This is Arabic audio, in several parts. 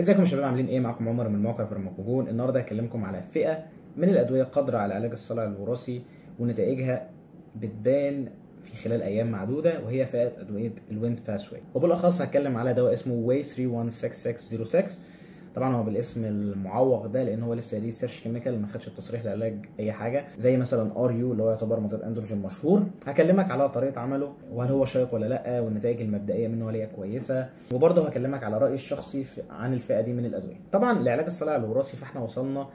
ازيكم يا شباب عاملين ايه؟ معاكم عمر من موقع فارماكوجون. النهارده هكلمكم على فئه من الادويه قادره على علاج الصلع الوراثي ونتائجها بتبان في خلال ايام معدوده، وهي فئه ادويه الويند باثوي، وبالاخص هتكلم على دواء اسمه Way 316606. طبعا هو بالاسم المعوق ده لان هو لسه ريسيرش كيميكال، ما خدش التصريح لعلاج اي حاجه، زي مثلا اريو اللي هو يعتبر مضاد اندروجين مشهور. هكلمك على طريقه عمله وهل هو شيق ولا لا، والنتائج المبدئيه منه هل هي كويسه، وبرضه هكلمك على رايي الشخصي عن الفئه دي من الادويه. طبعا لعلاج الصلع الوراثي فاحنا وصلنا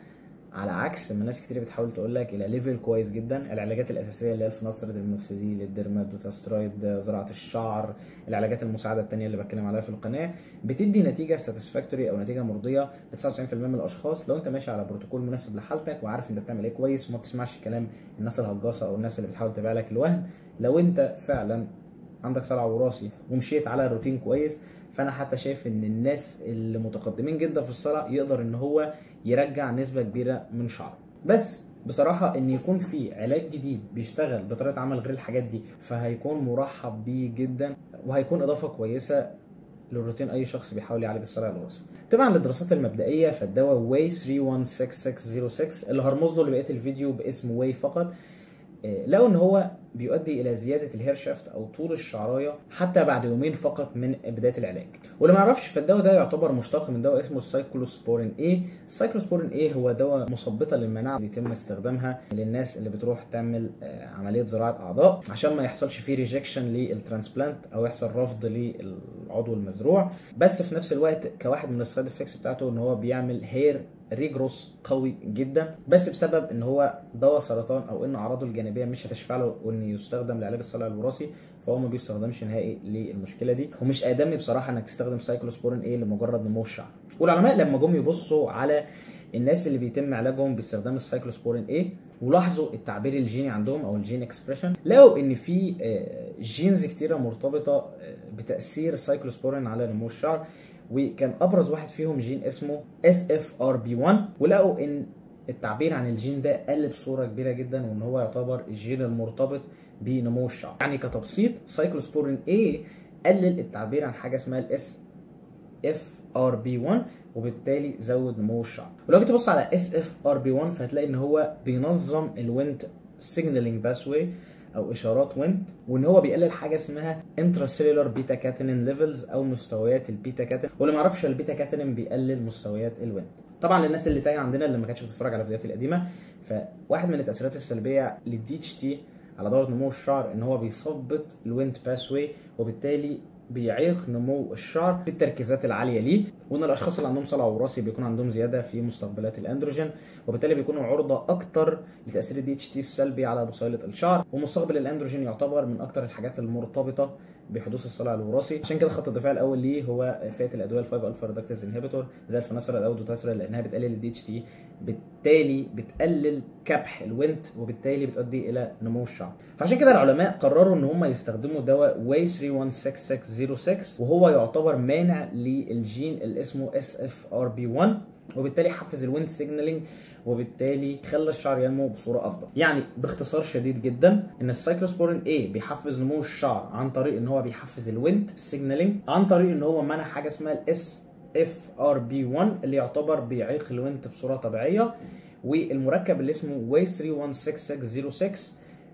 على عكس ما ناس كتير بتحاول تقول لك الى ليفل كويس جدا. العلاجات الاساسيه اللي هي الفيناسترايد، المينوكسيديل، الدرماتاسترايد، زراعه الشعر، العلاجات المساعده الثانيه اللي بتكلم عليها في القناه، بتدي نتيجه ساتسفاكتوري او نتيجه مرضيه ل 99% من الاشخاص لو انت ماشي على بروتوكول مناسب لحالتك وعارف انت بتعمل ايه كويس، وما تسمعش كلام الناس الهجاصه او الناس اللي بتحاول تبيع لك الوهم. لو انت فعلا عندك صلع وراثي ومشيت على روتين كويس، فانا حتى شايف ان الناس اللي متقدمين جدا في الصلع يقدر ان هو يرجع نسبه كبيره من شعره. بس بصراحه ان يكون في علاج جديد بيشتغل بطريقه عمل غير الحاجات دي، فهيكون مرحب بيه جدا وهيكون اضافه كويسه للروتين اي شخص بيحاول يعالج الصلع الوراثي. طبعا للدراسات المبدئيه فالدواء واي 316606 اللي هرمز له لبقيه الفيديو باسم واي فقط، لقوا ان هو بيؤدي الى زياده الهيرشافت او طول الشعرايه حتى بعد يومين فقط من بدايه العلاج. واللي ما يعرفش فالدواء ده يعتبر مشتق من دواء اسمه السايكلوسبورين ايه. السايكلوسبورين ايه هو دواء مثبطه للمناعه بيتم استخدامها للناس اللي بتروح تعمل عمليه زراعه اعضاء عشان ما يحصلش فيه ريجكشن للترانسبلانت او يحصل رفض للعضو المزروع. بس في نفس الوقت كواحد من السايد افكتس بتاعته ان هو بيعمل هير ريجروس قوي جدا، بس بسبب ان هو دواء سرطان او ان اعراضه الجانبيه مش هتشفع له وان يستخدم لعلاج الصلع الوراثي، فهو ما بيستخدمش نهائي للمشكله دي. ومش ادمي بصراحه انك تستخدم سايكلوسبورين ايه لمجرد نمو الشعر. والعلماء لما جم يبصوا على الناس اللي بيتم علاجهم باستخدام السايكلوسبورين ايه ولاحظوا التعبير الجيني عندهم او الجين اكسبريشن، لقوا ان في جينز كتيره مرتبطه بتاثير سايكلوسبورين على نمو الشعر، وكان ابرز واحد فيهم جين اسمه SFRB1، ولقوا ان التعبير عن الجين ده قل بصوره كبيره جدا وان هو يعتبر الجين المرتبط بنمو الشعر. يعني كتبسيط سايكلوسبورين A قلل التعبير عن حاجه اسمها SFRB1 وبالتالي زود نمو الشعر. ولو جيت تبص على SFRB1 فهتلاقي ان هو بينظم الويند سيجنالينج باثوي او اشارات ويند، وان هو بيقلل حاجه اسمها انتراسيلولار بيتا كاتينين ليفلز او مستويات البيتا كاتين، واللي ما يعرفش البيتا كاتينين بيقلل مستويات الويند. طبعا للناس اللي تايه عندنا اللي ما كانتش بتتفرج على الفيديوهات القديمه، فواحد من التاثيرات السلبيه للدي اتش تي على دوره نمو الشعر ان هو بيثبط الويند باثوي وبالتالي بيعيق نمو الشعر في التركيزات العاليه ليه، وان الاشخاص اللي عندهم صلع وراثي بيكون عندهم زياده في مستقبلات الاندروجين، وبالتالي بيكونوا عرضه اكتر لتاثير الدي اتش تي السلبي على بصيله الشعر. ومستقبل الاندروجين يعتبر من اكتر الحاجات المرتبطه بحدوث الصلع الوراثي، عشان كده خط الدفاع الاول ليه هو فئه الادويه الفايف الفا ريدكتاز انهبيتور زي الفيناسترايد او دوتاسرا، لانها بتقلل الدي اتش تي، بالتالي بتقلل كبح الويند وبالتالي بتؤدي الى نمو الشعر. فعشان كده العلماء قرروا ان هم يستخدموا دواء واي 316606 وهو يعتبر مانع للجين اللي اسمه SFRB1، وبالتالي حفز الويند سيجنالينج وبالتالي خلى الشعر ينمو بصوره افضل. يعني باختصار شديد جدا ان السايكلوسبورين A بيحفز نمو الشعر عن طريق ان هو بيحفز الويند سيجنالينج، عن طريق ان هو منع حاجه اسمها SFRB1 اللي يعتبر بيعيق الويند بصوره طبيعيه. والمركب اللي اسمه واي 316606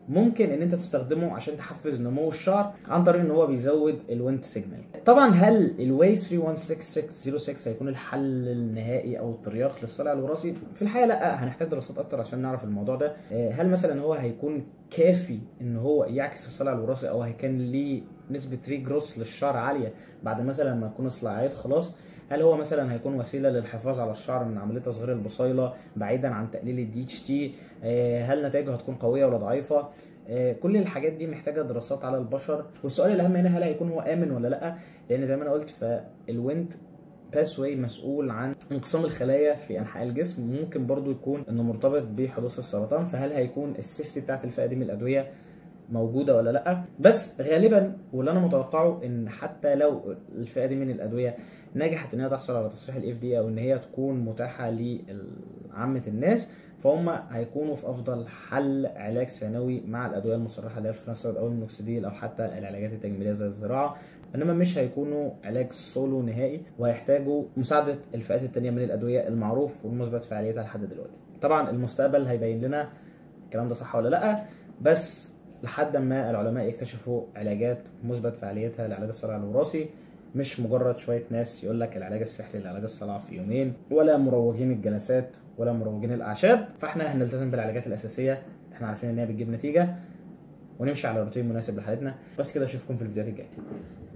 ممكن ان انت تستخدمه عشان تحفز نمو الشعر عن طريق ان هو بيزود الويند سيجنال. طبعا هل الواي 316606 هيكون الحل النهائي او الترياق للصلع الوراثي؟ في الحقيقه لا، هنحتاج دراسات اكتر عشان نعرف الموضوع ده. هل مثلا هو هيكون كافي ان هو يعكس الصلع الوراثي او هيكون ليه نسبه ريجروس للشعر عاليه بعد مثلا ما يكون الصلاعيات خلاص؟ هل هو مثلا هيكون وسيله للحفاظ على الشعر من عمليه تصغير البصيله بعيدا عن تقليل الدي اتش تي؟ هل نتائجه هتكون قويه ولا ضعيفه؟ كل الحاجات دي محتاجه دراسات على البشر. والسؤال الاهم هنا هل هيكون هو امن ولا لا، لان زي ما انا قلت فالويند باثوي مسؤول عن انقسام الخلايا في انحاء الجسم، وممكن برضو يكون انه مرتبط بحدوث السرطان. فهل هيكون السيفتي بتاعت الفئه دي من الادويه موجوده ولا لا، بس غالبا واللي انا متوقعه ان حتى لو الفئه دي من الادويه نجحت ان هي تحصل على تصريح الFDA او ان هي تكون متاحه لعامه الناس، فهم هيكونوا في افضل حل علاج ثانوي مع الادويه المصرحه اللي هي الفيناسترايد او المينوكسيديل او حتى العلاجات التجميليه زي الزراعه، انما مش هيكونوا علاج سولو نهائي وهيحتاجوا مساعده الفئات الثانيه من الادويه المعروف والمثبت فعاليتها لحد دلوقتي. طبعا المستقبل هيبين لنا الكلام ده صح ولا لا، بس لحد ما العلماء يكتشفوا علاجات مثبت فعاليتها لعلاج الصلع الوراثي، مش مجرد شويه ناس يقول لك العلاج السحري لعلاج الصلع في يومين، ولا مروجين الجلسات ولا مروجين الاعشاب. فاحنا هنلتزم بالعلاجات الاساسيه، احنا عارفين ان هي بتجيب نتيجه، ونمشي على روتين مناسب لحالتنا. بس كده، اشوفكم في الفيديوهات الجايه.